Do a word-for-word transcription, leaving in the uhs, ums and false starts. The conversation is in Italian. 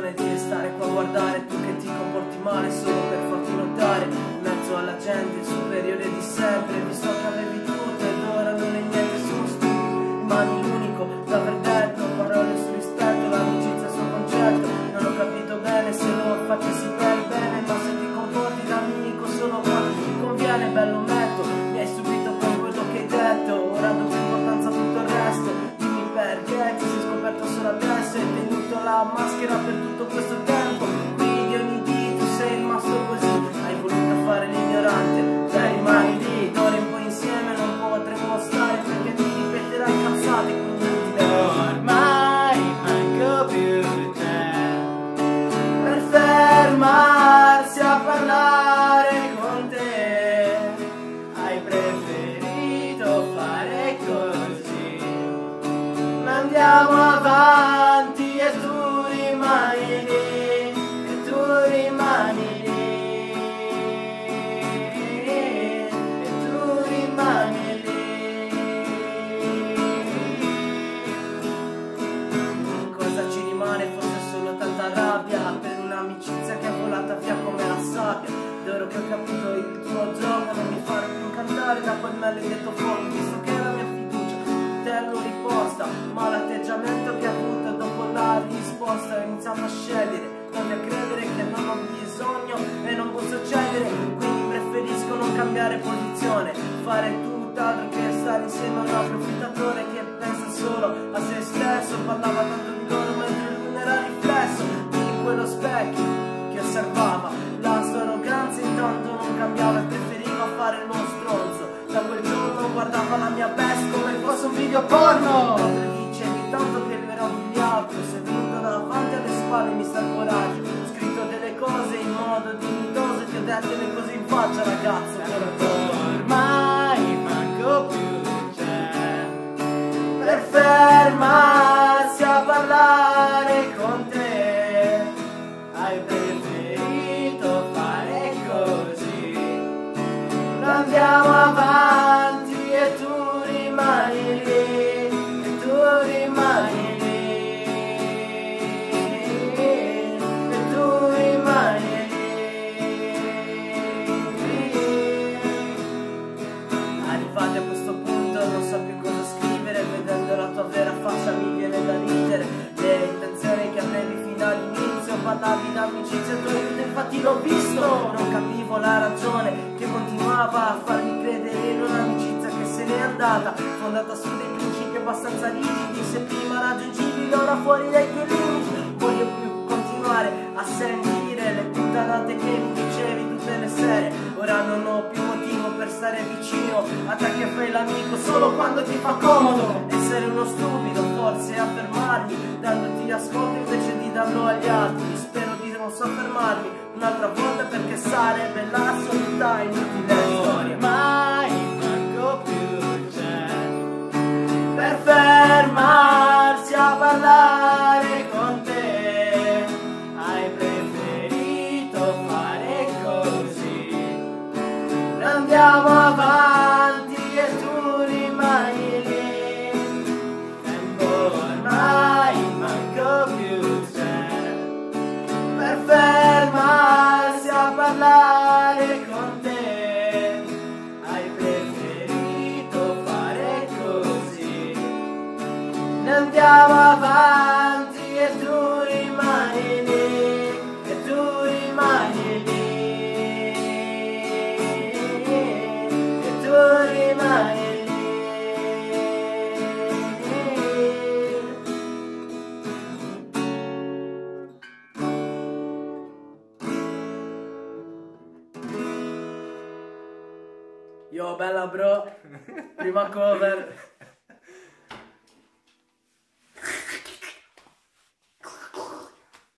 l'illusione di restare qua a guardare, tu che ti comporti male solo per farti notare in mezzo alla gente, il superiore di sempre. Vi so che avevi tutto ed ora non è niente, sono stupido ma non l'unico da aver detto parole su rispetto, l'amicizia è il suo concetto. Non ho capito bene se lo facessi per bene, ma se ti comporti da amico solo quando ti conviene. Bello metto, mi hai subito per quello che hai detto, ora do più importanza a tutto il resto. Dimmi perché ti sei scoperto solo adesso e tenuto la maschera per tutto questo tempo. Quindi ogni dì tu sei rimasto così, hai voluto fare l'ignorante, dai rimani lì. D'ora in poi insieme non potremo stare perché ti ripeterai cazzate. Quindi ti devo ormai manco più te per fermarsi a parlare con te, hai preferito fare così. Ma andiamo avanti per un'amicizia che è volata via come la sabbia. D'oro che ho capito il tuo gioco, non mi farò più cantare da quel maledetto fuoco, visto che la mia fiducia tengo riposta, ma l'atteggiamento che ha avuto dopo la risposta ho iniziato a scegliere come credere che non ho bisogno e non posso cedere. Quindi preferisco non cambiare posizione, fare tutt'altro che stare insieme a un approfittatore che pensa solo a se stesso. Parlava tanto di loro mentre lui era riflesso quello specchio che osservava la sua arroganza, intanto non cambiava e preferiva fare lo stronzo. Da quel giorno guardava la mia peste come fosse un video porno, mentre dicevi tanto che lui era umiliato, se venuto davanti alle spalle mi sta il coraggio. Ho scritto delle cose in modo dignitoso e ti ho detto le cose in faccia, ragazzo, ormai manco più c'è per fermarsi a parlare con te, hai preferito fare così. Andiamo avanti e tu rimani lì, e tu rimani lì, e tu rimani lì. Arrivati a questo punto non so più cosa scrivere, vedendo la tua vera faccia mi viene da ridere. Le intenzioni che avevi fino all'inizio parlavi d'amicizia, tu infatti l'ho visto, non capivo la ragione che continuava a farmi credere in un'amicizia che se n'è andata, fondata su dei principi abbastanza rigidi, se prima raggiungibili ora fuori dai tuoi limiti. Voglio più continuare a sentire le puttanate che mi dicevi tutte le sere, ora non ho più motivo per stare vicino a te che fai l'amico solo quando ti fa comodo. Essere uno stupido forse affermarmi, dandoti ascolto invece di danno agli altri, spero di non soffermarmi un'altra volta perché sarebbe la solità inutile storia. Mai manco più c'è per fermarsi a parlare con te, hai preferito fare così. Andiamo avanti e tu rimani lì, tempo ormai manco più per fermarsi a parlare con te, hai preferito fare così. Ne andiamo avanti e tu rimani lì, e tu rimani lì, e tu rimani lì. Yo, bella bro, prima cover.